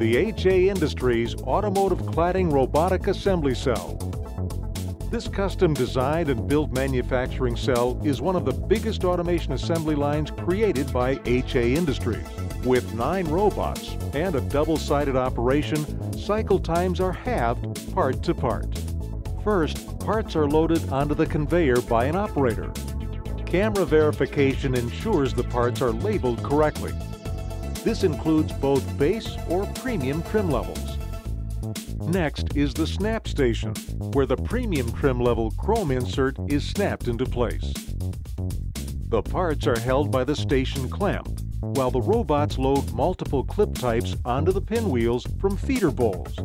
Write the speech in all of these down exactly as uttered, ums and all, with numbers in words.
the H A Industries Automotive Cladding Robotic Assembly Cell. This custom designed and built manufacturing cell is one of the biggest automation assembly lines created by H A Industries. With nine robots and a double-sided operation, cycle times are halved part to part. First, parts are loaded onto the conveyor by an operator. Camera verification ensures the parts are labeled correctly. This includes both base or premium trim levels. Next is the snap station, where the premium trim level chrome insert is snapped into place. The parts are held by the station clamp, while the robots load multiple clip types onto the pinwheels from feeder bowls,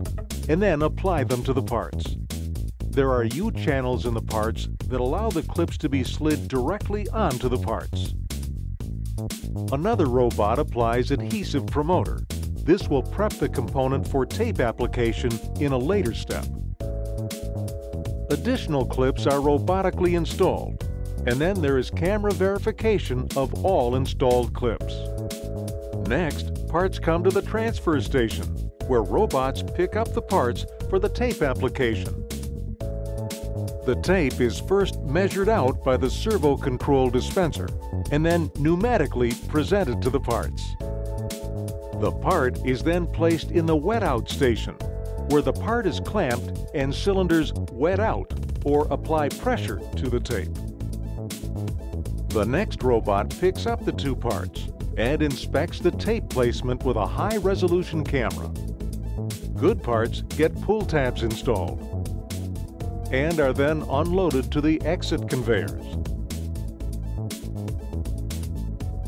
and then apply them to the parts. There are U-channels in the parts that allow the clips to be slid directly onto the parts. Another robot applies adhesive promoter. This will prep the component for tape application in a later step. Additional clips are robotically installed, and then there is camera verification of all installed clips. Next, parts come to the transfer station, where robots pick up the parts for the tape application. The tape is first measured out by the servo control dispenser and then pneumatically presented to the parts. The part is then placed in the wet-out station, where the part is clamped and cylinders wet out or apply pressure to the tape. The next robot picks up the two parts and inspects the tape placement with a high-resolution camera. Good parts get pull tabs installed and are then unloaded to the exit conveyors.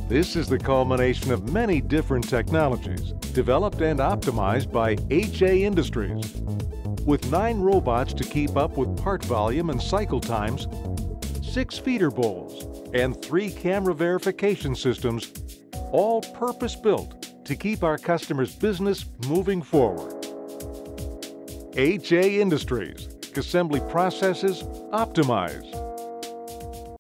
This is the culmination of many different technologies developed and optimized by H A Industries. With nine robots to keep up with part volume and cycle times, six feeder bowls, and three camera verification systems, all purpose-built to keep our customers' business moving forward. H A Industries. Assembly processes optimized.